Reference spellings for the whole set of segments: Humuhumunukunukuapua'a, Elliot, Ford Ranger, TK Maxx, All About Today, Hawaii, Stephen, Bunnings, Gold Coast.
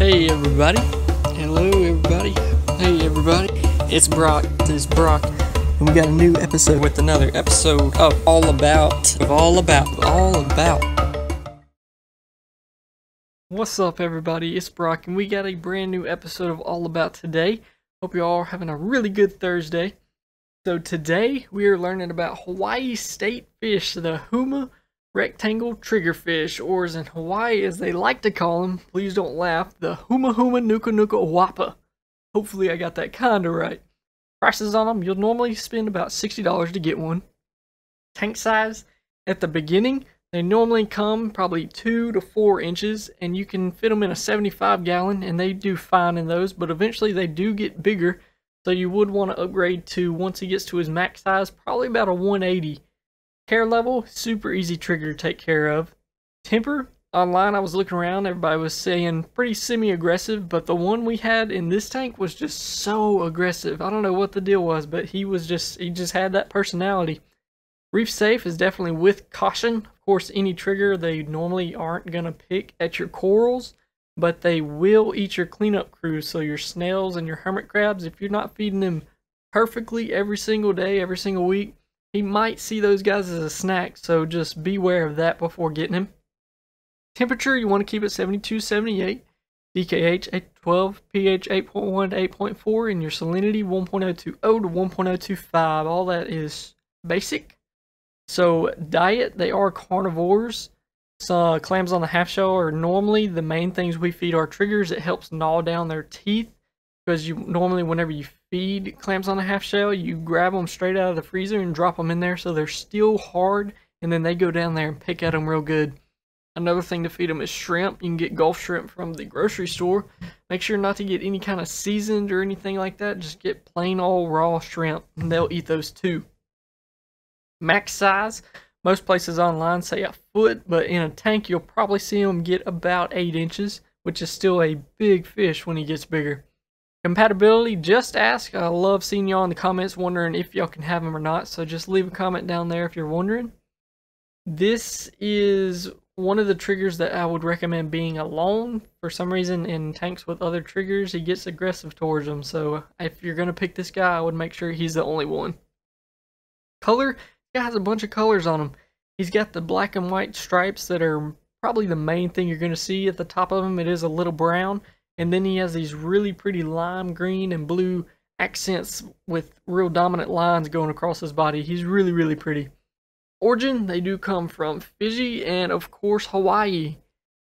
Hey everybody. Hello everybody. Hey everybody. It's Brock. It's Brock. And we got a new episode with another episode of All About. What's up everybody? It's Brock and we got a brand new episode of All About today. Hope you all are having a really good Thursday. So today we are learning about Hawaii state fish, the Huma rectangle triggerfish, or as in Hawaii as they like to call them, please don't laugh, the Humuhumunukunukuapua'a. Hopefully I got that kinda right. Prices on them, you'll normally spend about $60 to get one. Tank size, at the beginning, they normally come probably 2 to 4 inches, and you can fit them in a 75 gallon, and they do fine in those, but eventually they do get bigger, so you would want to upgrade to, once he gets to his max size, probably about a 180. Care level, super easy trigger to take care of. Temper, online I was looking around, everybody was saying pretty semi-aggressive, but the one we had in this tank was just so aggressive. I don't know what the deal was, but he just had that personality. Reef safe is definitely with caution. Of course, any trigger, they normally aren't gonna pick at your corals, but they will eat your cleanup crews, so your snails and your hermit crabs, if you're not feeding them perfectly every single day, every single week, he might see those guys as a snack, so just beware of that before getting him. Temperature, you want to keep it 72, 78. DKH, 812. pH, 8.1 to 8.4. And your salinity, 1.020 to 1.025. All that is basic. So diet, they are carnivores. So clams on the half shell are normally the main things we feed our triggers. It helps gnaw down their teeth. Because you normally, whenever you feed clams on a half shell, you grab them straight out of the freezer and drop them in there so they're still hard, and then they go down there and pick at them real good. Another thing to feed them is shrimp. You can get Gulf shrimp from the grocery store. Make sure not to get any kind of seasoned or anything like that. Just get plain old raw shrimp, and they'll eat those too. Max size. Most places online say a foot, but in a tank you'll probably see them get about 8 inches, which is still a big fish when he gets bigger. Compatibility, just ask. I love seeing y'all in the comments wondering if y'all can have them or not, so just leave a comment down there if you're wondering. This is one of the triggers that I would recommend being alone. For some reason, in tanks with other triggers, he gets aggressive towards them, so if you're going to pick this guy, I would make sure he's the only one. Color, he has a bunch of colors on him. He's got the black and white stripes that are probably the main thing you're going to see at the top of him. It is a little brown. And then he has these really pretty lime green and blue accents with real dominant lines going across his body. He's really, really pretty. Origin, they do come from Fiji and, of course, Hawaii.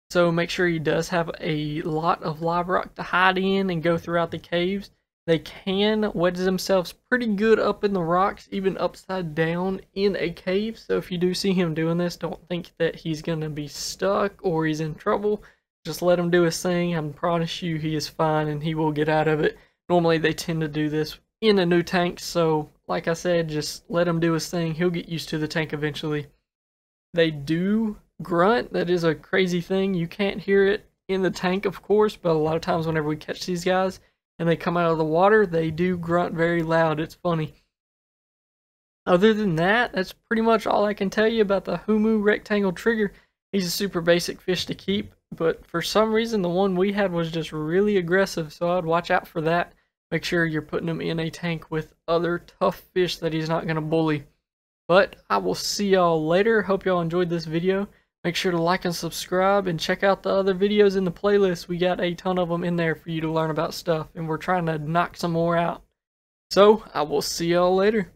So make sure he does have a lot of live rock to hide in and go throughout the caves. They can wedge themselves pretty good up in the rocks, even upside down in a cave. So if you do see him doing this, don't think that he's going to be stuck or he's in trouble. Just let him do his thing. I promise you he is fine and he will get out of it. Normally they tend to do this in a new tank, so like I said, just let him do his thing. He'll get used to the tank eventually. They do grunt. That is a crazy thing. You can't hear it in the tank, of course, but a lot of times whenever we catch these guys and they come out of the water, they do grunt very loud. It's funny. Other than that, that's pretty much all I can tell you about the Humu rectangle trigger. He's a super basic fish to keep, but for some reason the one we had was just really aggressive, so I'd watch out for that. Make sure you're putting him in a tank with other tough fish that he's not going to bully. But I will see y'all later. Hope y'all enjoyed this video. Make sure to like and subscribe and check out the other videos in the playlist. We got a ton of them in there for you to learn about stuff, and we're trying to knock some more out. So I will see y'all later.